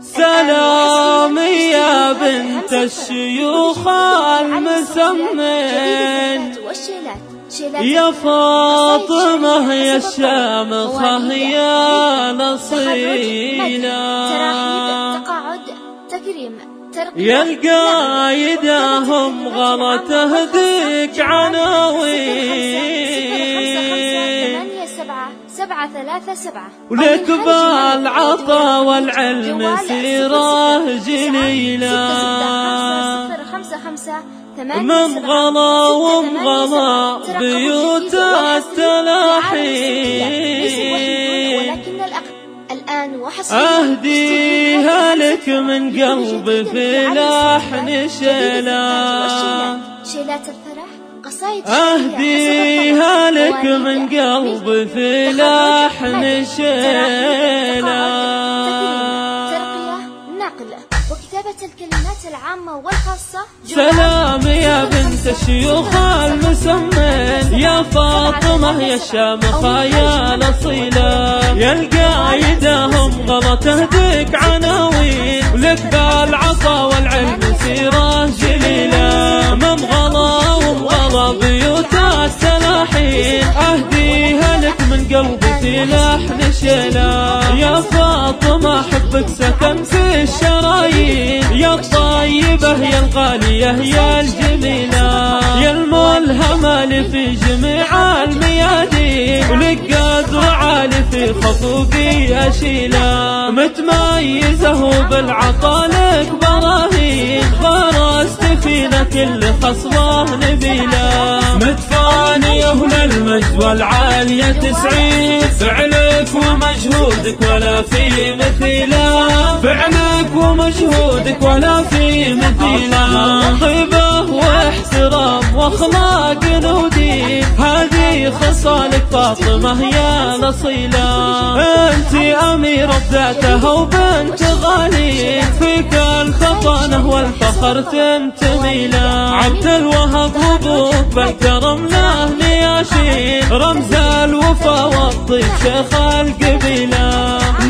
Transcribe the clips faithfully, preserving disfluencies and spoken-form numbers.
سلام يا بنت الشيوخ المسمين، يا فاطمة يا الشامخة يا الأصيلة، يا القايدهم غلا تهديك عناوين، ولك بالعطا والعلم سيره جليلة، من غلا وام غلا بيوت التلاحين، أهديها لك من قلب فلاحن شيلات، أهديها لك من قلب فلاحن شيلات، ترقية نقلة وكتابة الكلمات العامة والخاصة. سلام يا بنت الشيوخ المسمين، يا فاطمة يا الشامخة يا الأصيلة، يا القايدهم غلا تهديك عناوين، ولك بالعصا والعلم سيرة جليلة، من غلا وغلا بيوت السلاحين، أهديها لك من قلبي سلاحن شيلة، يا فاطمة حبك سكن في الشرايين، يا الطيبة يا الغالية يا الجميلة، يا الملهمة اللي في جميع الميادين، ولك قدر عالي في خطوبي أشيلة، متميزة وبالعطا لك براهين، غرست فينا كل خصلة نبيلة، متفانية للمجد والعالية تسعيد، فعلك ومجهودك ولا في مثيلة، فعلك ومجهودك ولا في مثيلة، طيبة واحترام واخلاق نودي، هذه خصالك فاطمة يا الأصيلة، انت أميرة بذاتها وبنت غالي، فيك الفطنة والفخر تنتمي له، عبدالوهاب وابوك بالكرم له نياشي، رمز الوفا والطيب شيخ القبيلة،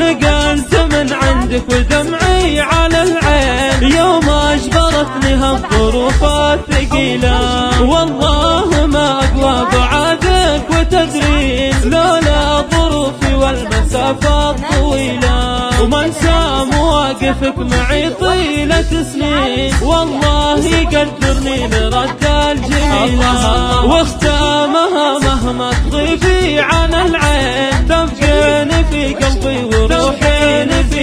نقلت من عندك ودمعي على العين، يوم أجبرتني هالظروف الثقيلة، والله ما أقوى بعدك وتدري، لولا ظروفي والمسافة الطويلة، وما انسى مواقفك معي طيلة سنين، والله يقدرني لردة الجميلة، واختامها مهما تغيبي عن العين، تبقين في قلبي وروحين في